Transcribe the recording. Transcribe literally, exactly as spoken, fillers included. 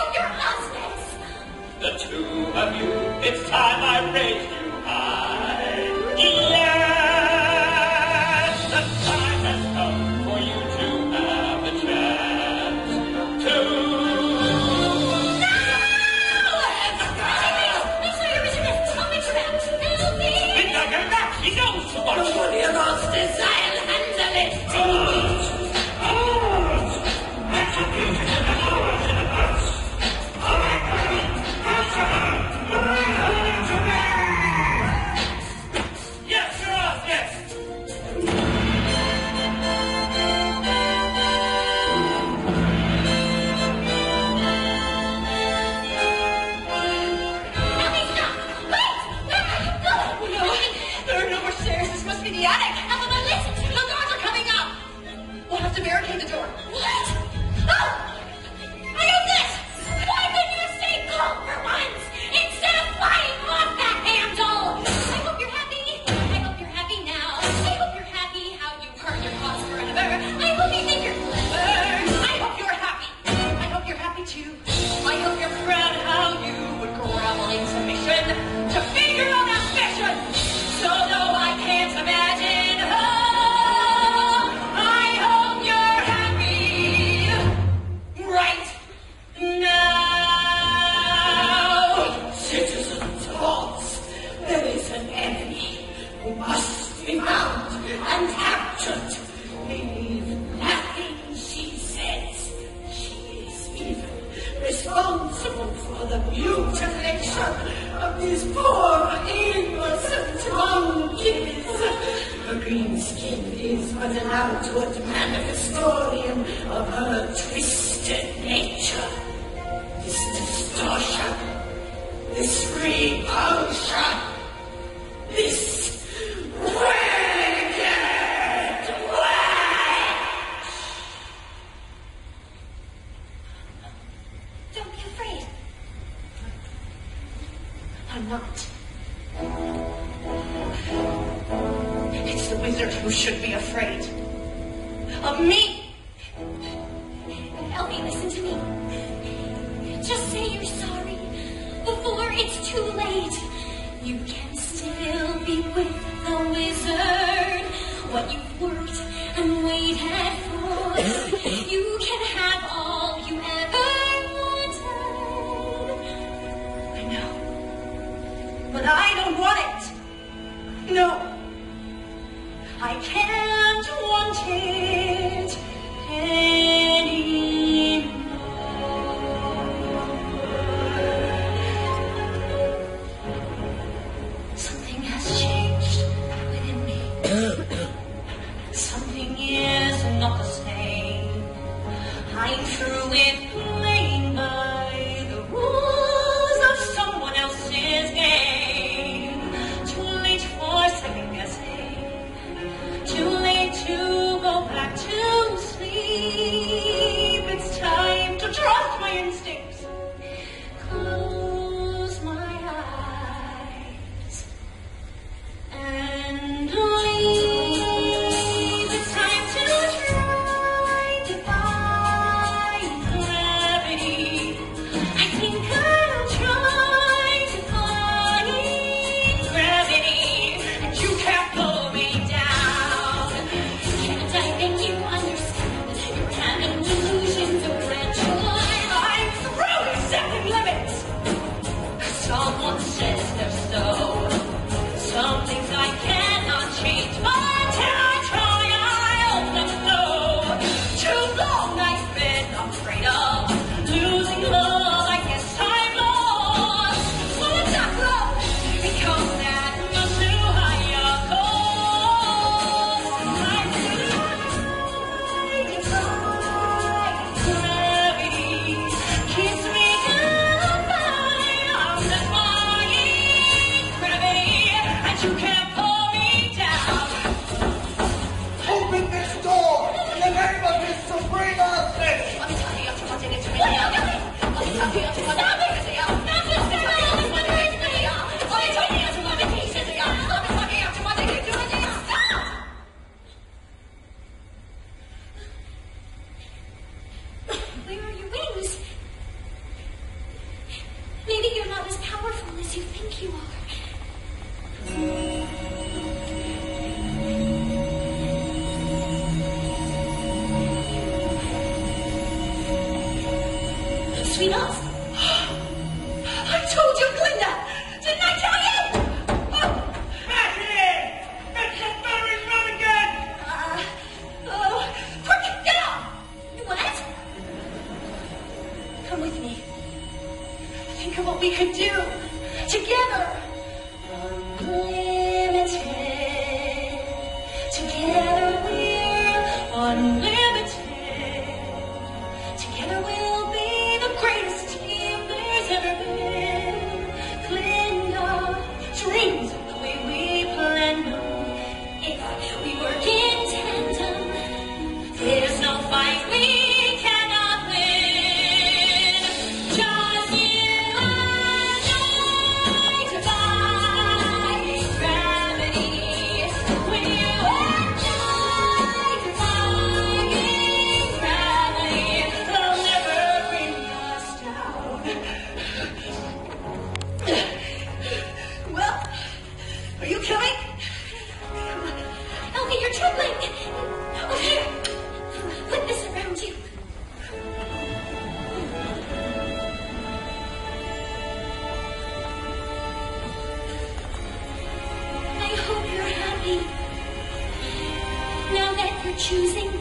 You, your hostess! The two of you, it's time I raised you high. Yes, the time has come for you to have a chance to... No! Elphie! That's why your mission is so interrupted, Elphie! Linda, go back! He knows too much! Don't be a hostess, I'll handle it! Uh. I not as powerful as you think you are. Sweetheart? I told you, Glinda! Didn't I tell you? Oh. Maggie! That's the fairy's mum again! Uh, oh, quick, get up! What? Come with me. Think of what we could do. Together! Unlimited. Together we're unlimited. Together we're choosing